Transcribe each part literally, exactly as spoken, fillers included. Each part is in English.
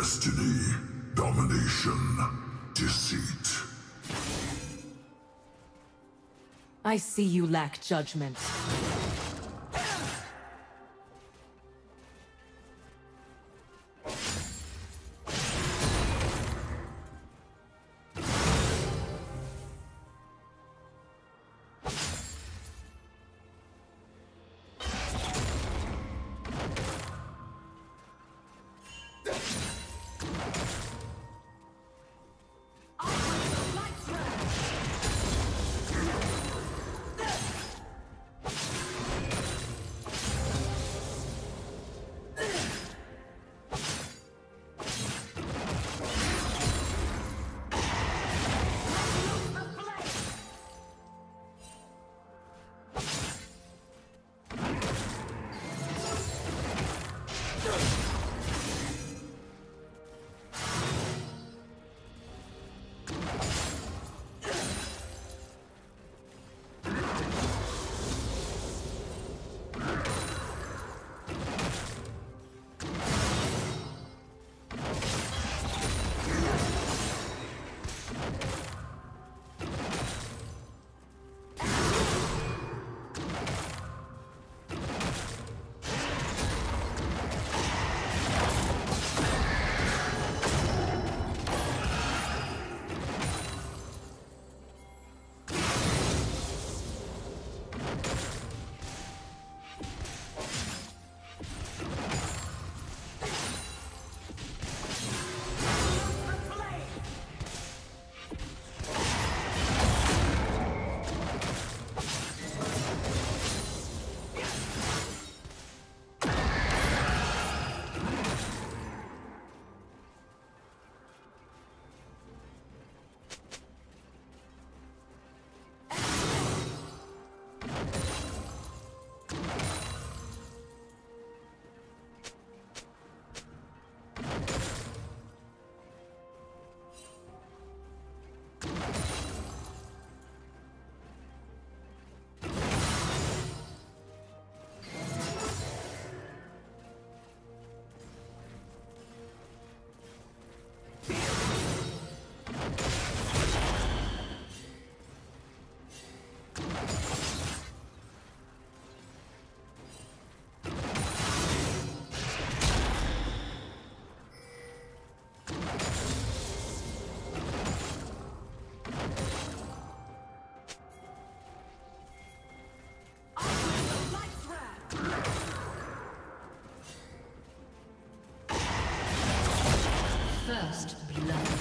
Destiny, domination, deceit. I see you lack judgment. First blood.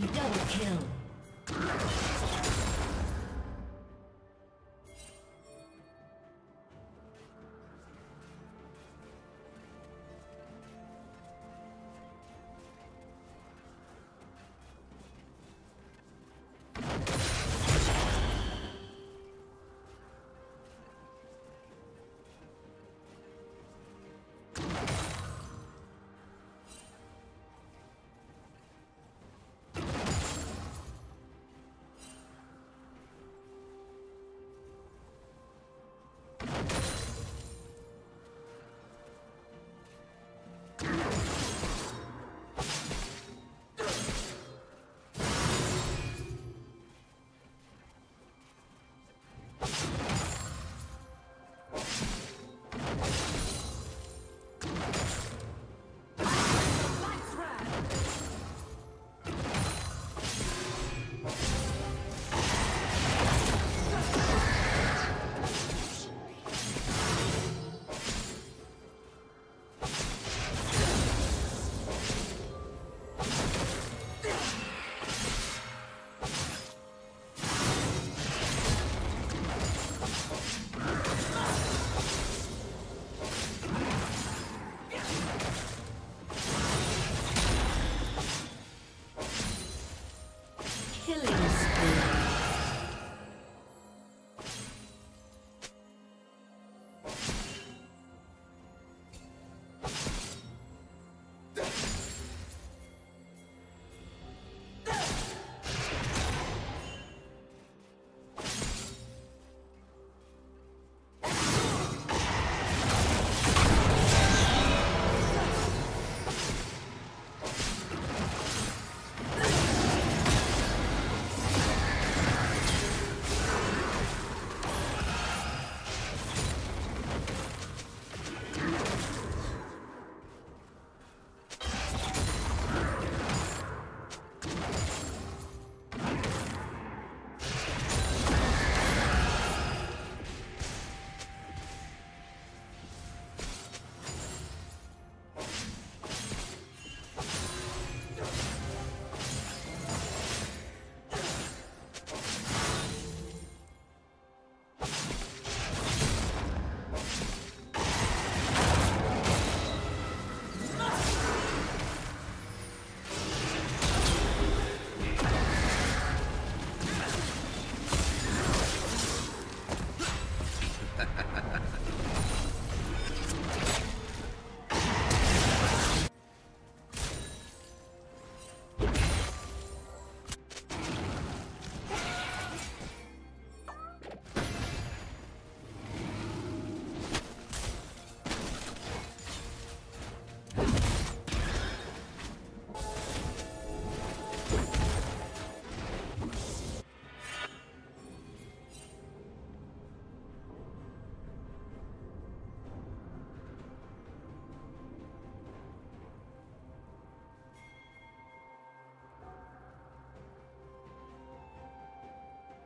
Double kill.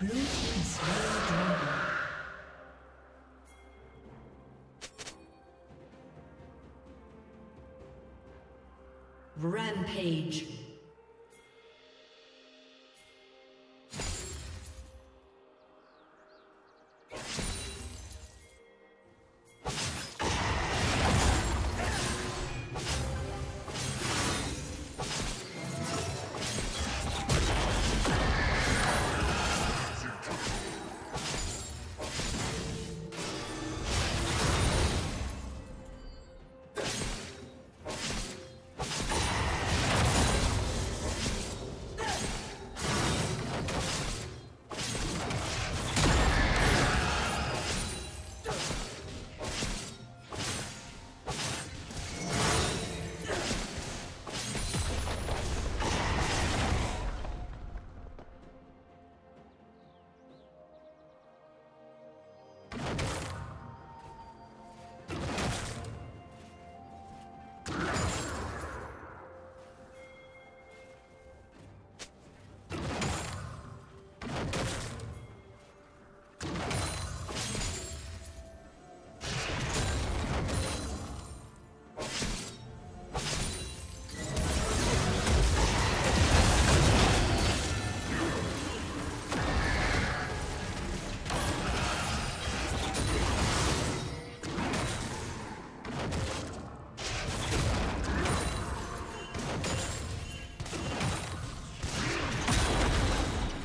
Blue team is well done. Rampage.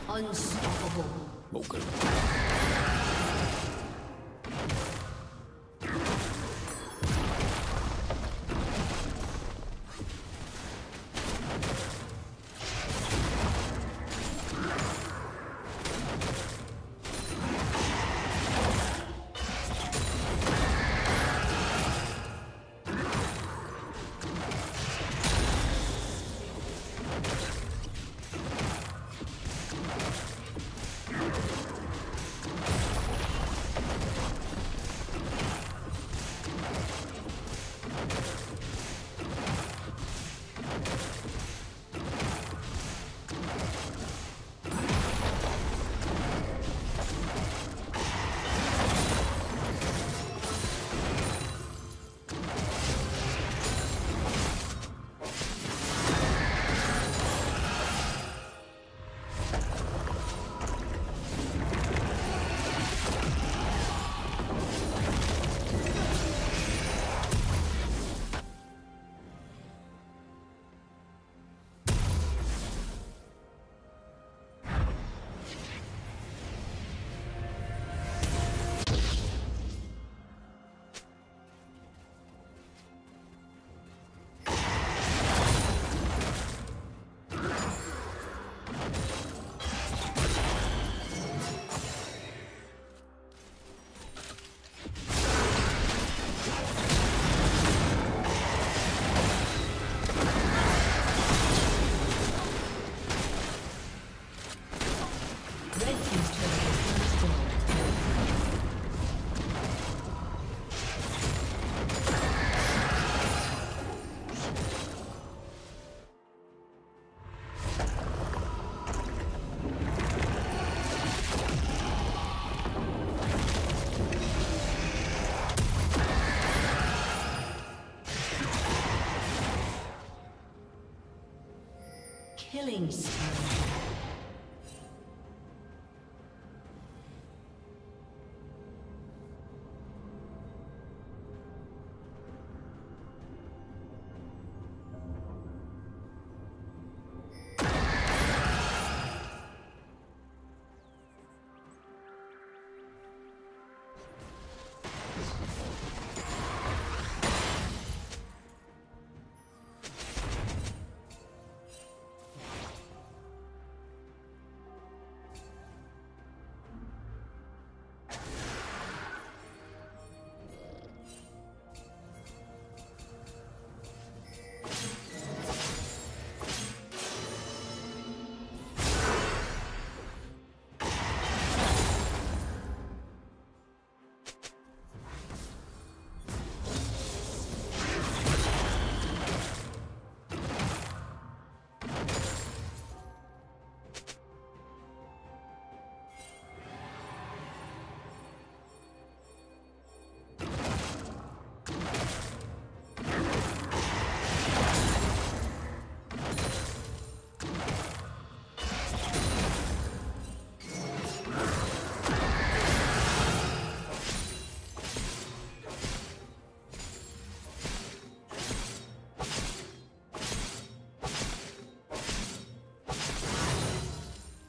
Unstoppable. Okay. Killing spree.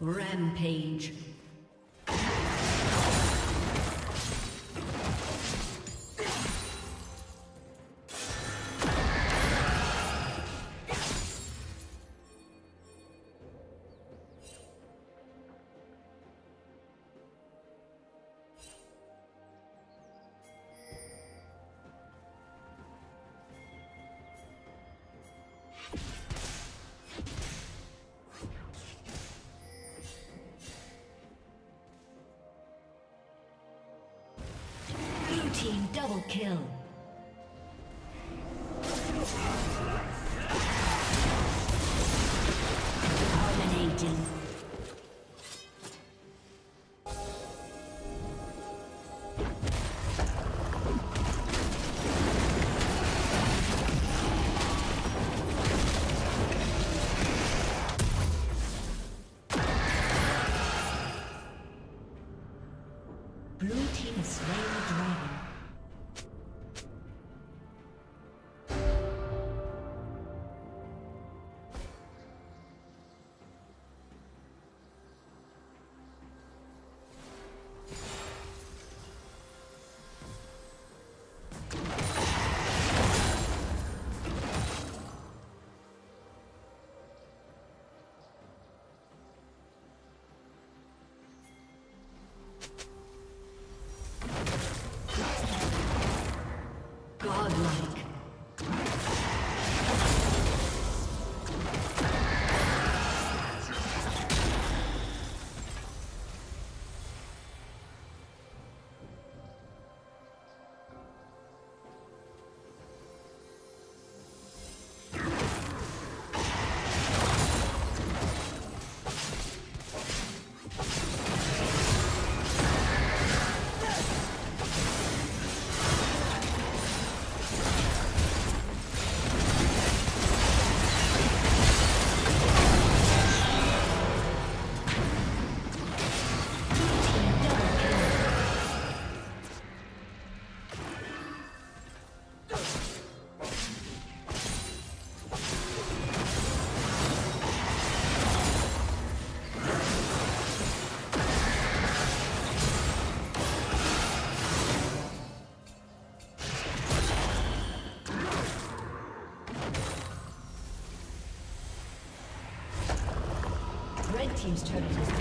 Rampage. Team double kill. Dominating. Team's turret has been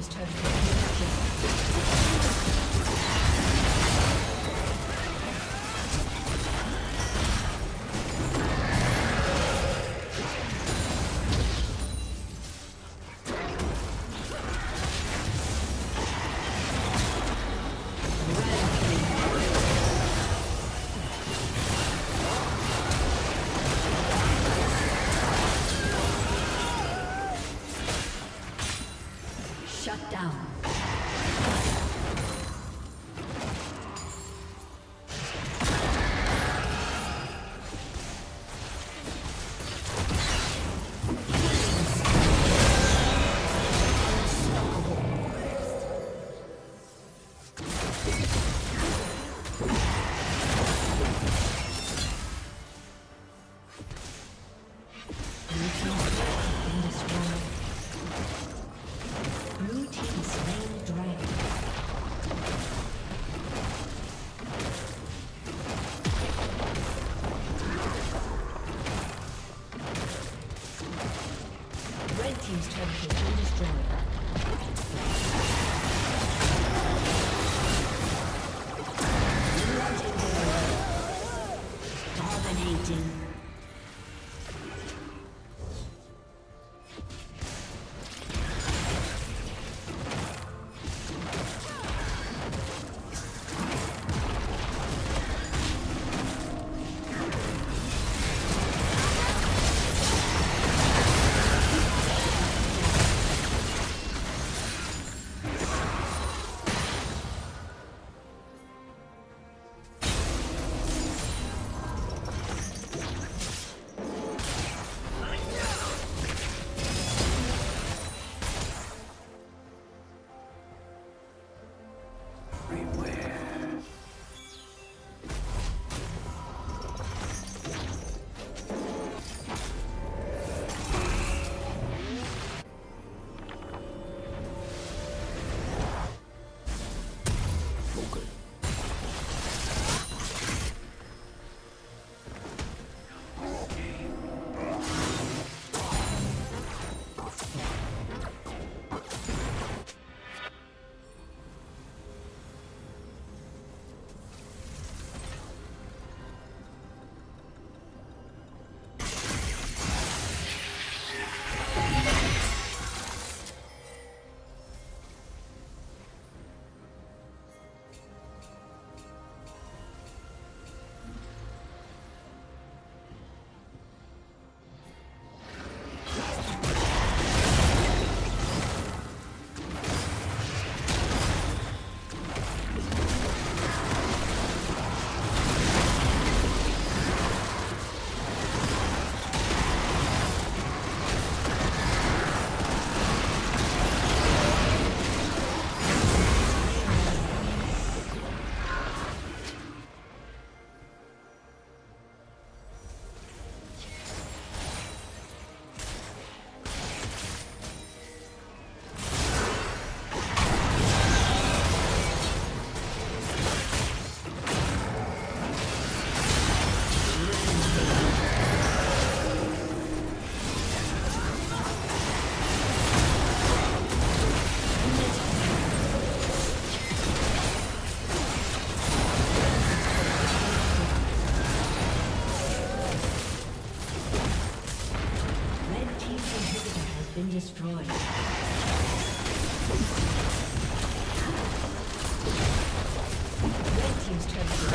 team's turret has been destroyed. Destroyed. Red team's turret.